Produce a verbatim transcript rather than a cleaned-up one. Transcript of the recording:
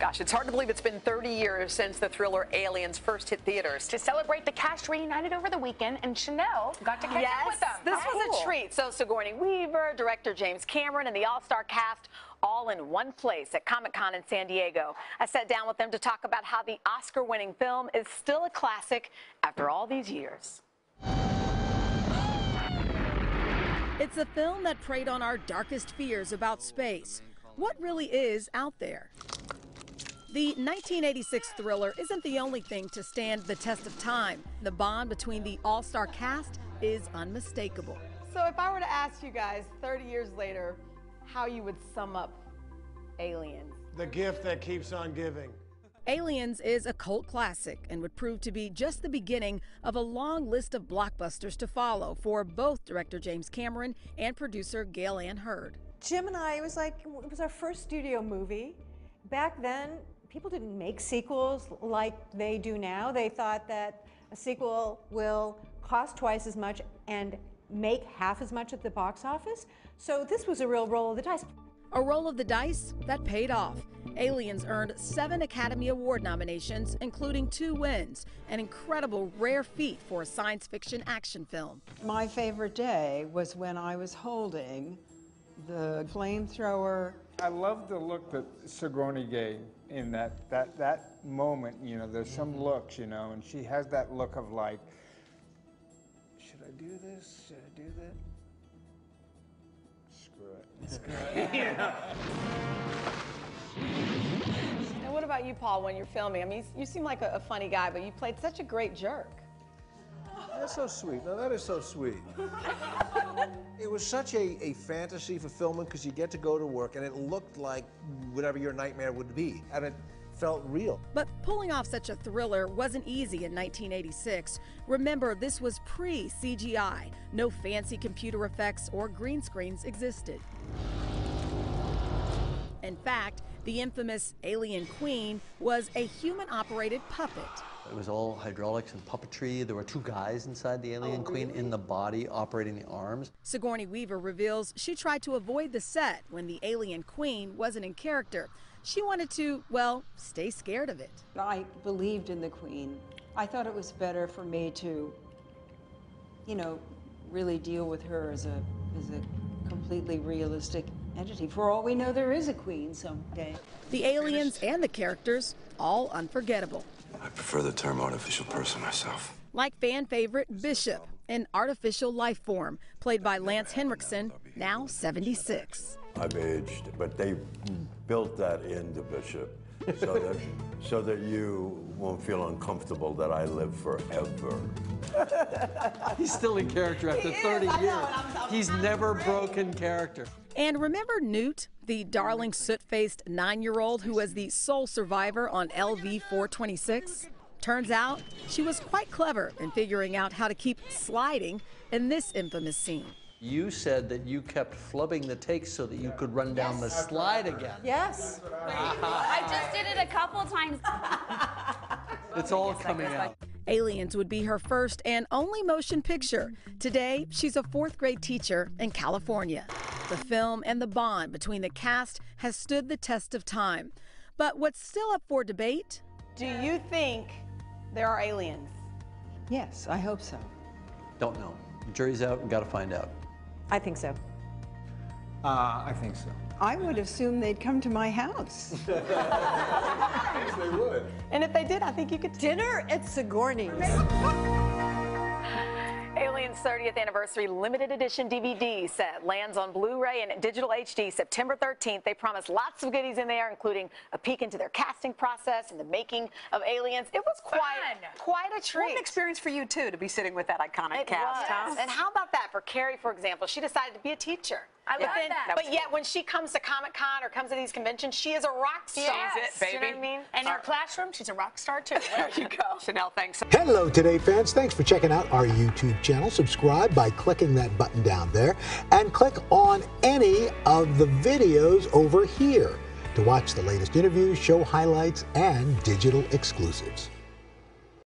Gosh, it's hard to believe it's been thirty years since the thriller Aliens first hit theaters. To celebrate, the cast reunited over the weekend, and Chanel got to catch yes, up with them. This oh, was cool. a treat. So Sigourney Weaver, director James Cameron, and the all-star cast all in one place at Comic-Con in San Diego. I sat down with them to talk about how the Oscar-winning film is still a classic after all these years. It's a film that preyed on our darkest fears about space. What really is out there? The nineteen eighty-six thriller isn't the only thing to stand the test of time. The bond between the all-star cast is unmistakable. So if I were to ask you guys thirty years later how you would sum up Aliens. The gift that keeps on giving. Aliens is a cult classic and would prove to be just the beginning of a long list of blockbusters to follow for both director James Cameron and producer Gale Anne Hurd. Jim and I, it was like, it was our first studio movie. Back then, people didn't make sequels like they do now. They thought that a sequel will cost twice as much and make half as much at the box office. So this was a real roll of the dice. A roll of the dice that paid off. Aliens earned seven Academy Award nominations, including two wins, an incredible rare feat for a science fiction action film. My favorite day was when I was holding the flamethrower. I love the look that Sigourney gave in that, that, that moment. You know, there's some looks, you know, and she has that look of like, should I do this? Should I do that? Screw it. Screw it. Yeah. Now, what about you, Paul, when you're filming? I mean, you seem like a, a funny guy, but you played such a great jerk. That's so sweet. Now, that is so sweet. It was such a, a fantasy fulfillment because you get to go to work and it looked like whatever your nightmare would be, and it felt real. But pulling off such a thriller wasn't easy in nineteen eighty-six. Remember, this was pre-C G I. No fancy computer effects or green screens existed. In fact, the infamous Alien Queen was a human-operated puppet. It was all hydraulics and puppetry. There were two guys inside the Alien oh, Queen really? in the body operating the arms. Sigourney Weaver reveals she tried to avoid the set when the Alien Queen wasn't in character. She wanted to, well, stay scared of it. I believed in the Queen. I thought it was better for me to, you know, really deal with her as a, as a completely realistic entity. For all we know, there is a Queen someday. The aliens and the characters, all unforgettable. I prefer the term artificial person myself. Like fan favorite Bishop, an artificial life form, played by Lance Henriksen, now seventy-six. I've aged, but they built that into Bishop so that, so that you won't feel uncomfortable that I live forever. He's still in character after thirty years. He's never broken character. And remember Newt, the darling soot-faced nine-year-old who was the sole survivor on L V four twenty-six? Turns out she was quite clever in figuring out how to keep sliding in this infamous scene. You said that you kept flubbing the takes so that you could run down yes. the slide again. Yes. I just did it a couple times. It's all coming out. Aliens would be her first and only motion picture. Today, she's a fourth grade teacher in California. The film and the bond between the cast has stood the test of time. But what's still up for debate? Do you think there are aliens? Yes, I hope so. Don't know. The jury's out, and gotta find out. I think so. Uh, I think so. I would assume they'd come to my house. Yes, they would. And if they did, I think you could. Dinner at Sigourney's. Aliens thirtieth Anniversary Limited Edition D V D set lands on Blu-ray and Digital H D September thirteenth. They promise lots of goodies in there, including a peek into their casting process and the making of Aliens. It was quite, quite a treat. What an experience for you, too, to be sitting with that iconic it cast. Huh? And how about that for Carrie, for example? She decided to be a teacher. I love yeah. that. But yet, when she comes to Comic-Con or comes to these conventions, she is a rock star. Yes, it, baby. You know what I mean? And in her classroom, she's a rock star, too. There you go. Chanel, thanks. Hello, Today fans. Thanks for checking out our YouTube channel. Subscribe by clicking that button down there, and click on any of the videos over here to watch the latest interviews, show highlights, and digital exclusives.